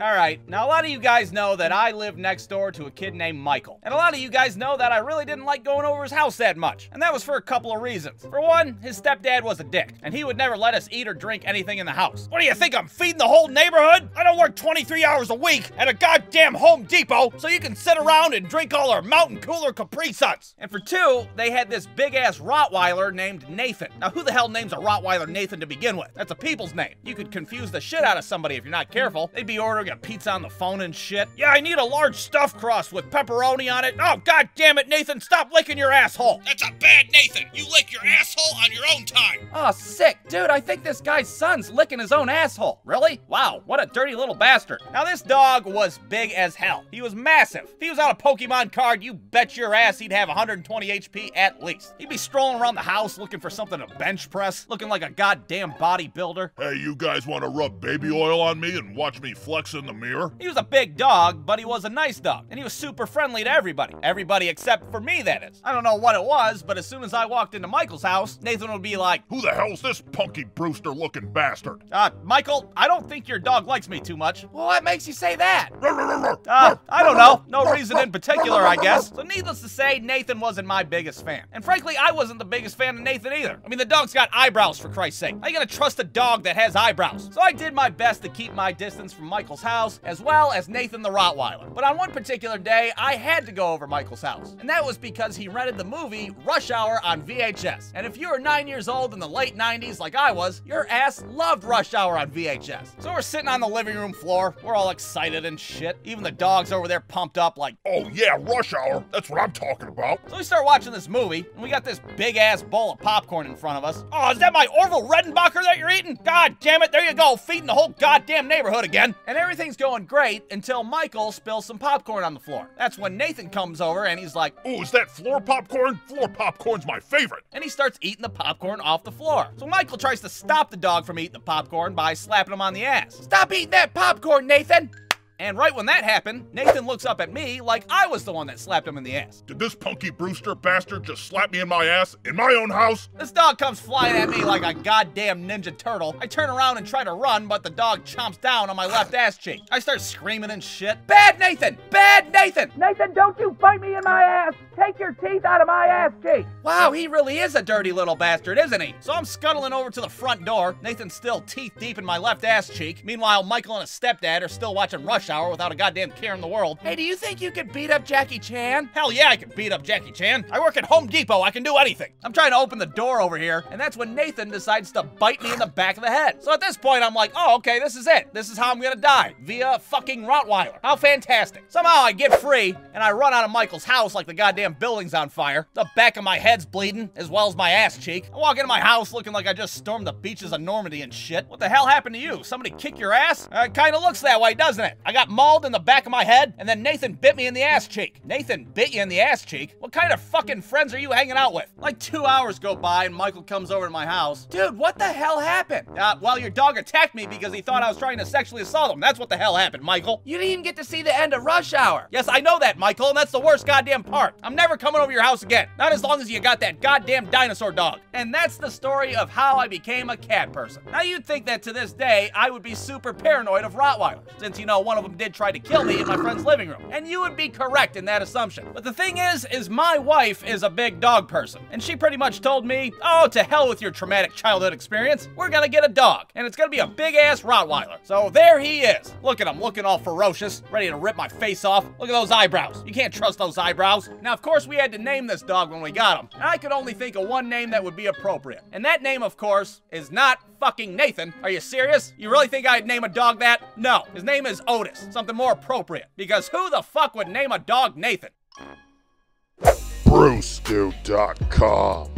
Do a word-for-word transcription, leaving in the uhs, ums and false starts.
Alright, now a lot of you guys know that I live next door to a kid named Michael. And a lot of you guys know that I really didn't like going over his house that much. And that was for a couple of reasons. For one, his stepdad was a dick, and he would never let us eat or drink anything in the house. What do you think, I'm feeding the whole neighborhood? I don't work twenty-three hours a week at a goddamn Home Depot so you can sit around and drink all our Mountain Cooler Capri Suns. And for two, they had this big-ass Rottweiler named Nathan. Now, who the hell names a Rottweiler Nathan to begin with? That's a people's name. You could confuse the shit out of somebody if you're not careful. They'd be ordering a pizza on the phone and shit. Yeah, I need a large stuffed crust with pepperoni on it. Oh, god damn it, Nathan, stop licking your asshole. That's a bad Nathan. You lick your asshole on your own time. Oh, sick. Dude, I think this guy's son's licking his own asshole. Really? Wow, what a dirty little bastard. Now, this dog was big as hell. He was massive. If he was on a Pokemon card, you bet your ass he'd have one hundred twenty H P at least. He'd be strolling around the house looking for something to bench press, looking like a goddamn bodybuilder. Hey, you guys want to rub baby oil on me and watch me flex in the mirror? He was a big dog, but he was a nice dog, and he was super friendly to everybody. Everybody except for me, that is. I don't know what it was, but as soon as I walked into Michael's house, Nathan would be like, who the hell's this Punky Brewster looking bastard? Uh, Michael, I don't think your dog likes me too much. Well, what makes you say that? Uh, I don't know. No reason in particular, I guess. So needless to say, Nathan wasn't my biggest fan. And frankly, I wasn't the biggest fan of Nathan either. I mean, the dog's got eyebrows, for Christ's sake. How are you gonna trust a dog that has eyebrows? So I did my best to keep my distance from Michael's house, as well as Nathan the Rottweiler. But on one particular day, I had to go over Michael's house. And that was because he rented the movie Rush Hour on V H S. And if you were nine years old in the late nineties like I was, your ass loved Rush Hour on V H S. So we're sitting on the living room floor. We're all excited and shit. Even the dog's over there pumped up like, oh yeah, Rush Hour. That's what I'm talking about. So we start watching this movie, and we got this big-ass bowl of popcorn in front of us. Oh, is that my Orville Redenbacher that you're eating? God damn it, there you go, feeding the whole goddamn neighborhood again. And everything's going great until Michael spills some popcorn on the floor. That's when Nathan comes over, and he's like, oh, is that floor popcorn? Floor popcorn's my favorite. And he starts eating the popcorn off the floor. So Michael tries to stop the dog from eating the popcorn by slapping him on the ass. Stop eating that popcorn, Nathan! And right when that happened, Nathan looks up at me like I was the one that slapped him in the ass. Did this Punky Brewster bastard just slap me in my ass in my own house? This dog comes flying at me like a goddamn ninja turtle. I turn around and try to run, but the dog chomps down on my left ass cheek. I start screaming and shit. Bad Nathan! Bad Nathan! Nathan, don't you bite me in my ass! Take your teeth out of my ass cheek! Wow, he really is a dirty little bastard, isn't he? So I'm scuttling over to the front door. Nathan's still teeth deep in my left ass cheek. Meanwhile, Michael and his stepdad are still watching Rush Hour without a goddamn care in the world. Hey, do you think you could beat up Jackie Chan? Hell yeah, I can beat up Jackie Chan. I work at Home Depot, I can do anything. I'm trying to open the door over here, and that's when Nathan decides to bite me in the back of the head. So at this point, I'm like, oh, okay, this is it. This is how I'm gonna die, via fucking Rottweiler. How fantastic. Somehow I get free, and I run out of Michael's house like the goddamn building's on fire. The back of my head's bleeding, as well as my ass cheek. I walk into my house looking like I just stormed the beaches of Normandy and shit. What the hell happened to you? Somebody kick your ass? Uh, it kinda looks that way, doesn't it? I got mauled in the back of my head, and then Nathan bit me in the ass cheek. Nathan bit you in the ass cheek? What kind of fucking friends are you hanging out with? Like two hours go by, and Michael comes over to my house. Dude, what the hell happened? Uh, well, your dog attacked me because he thought I was trying to sexually assault him. That's what the hell happened, Michael. You didn't even get to see the end of Rush Hour. Yes, I know that, Michael, and that's the worst goddamn part. I'm never coming over your house again. Not as long as you got that goddamn dinosaur dog. And that's the story of how I became a cat person. Now, you'd think that to this day, I would be super paranoid of Rottweilers, since, you know, one of them did try to kill me in my friend's living room. And you would be correct in that assumption. But the thing is, is my wife is a big dog person. And she pretty much told me, oh, to hell with your traumatic childhood experience. We're gonna get a dog. And it's gonna be a big-ass Rottweiler. So there he is. Look at him, looking all ferocious, ready to rip my face off. Look at those eyebrows. You can't trust those eyebrows. Now, of course, we had to name this dog when we got him. And I could only think of one name that would be appropriate. And that name, of course, is not fucking Nathan. Are you serious? You really think I'd name a dog that? No. His name is Otis. Something more appropriate, because who the fuck would name a dog Nathan? Brewster dot com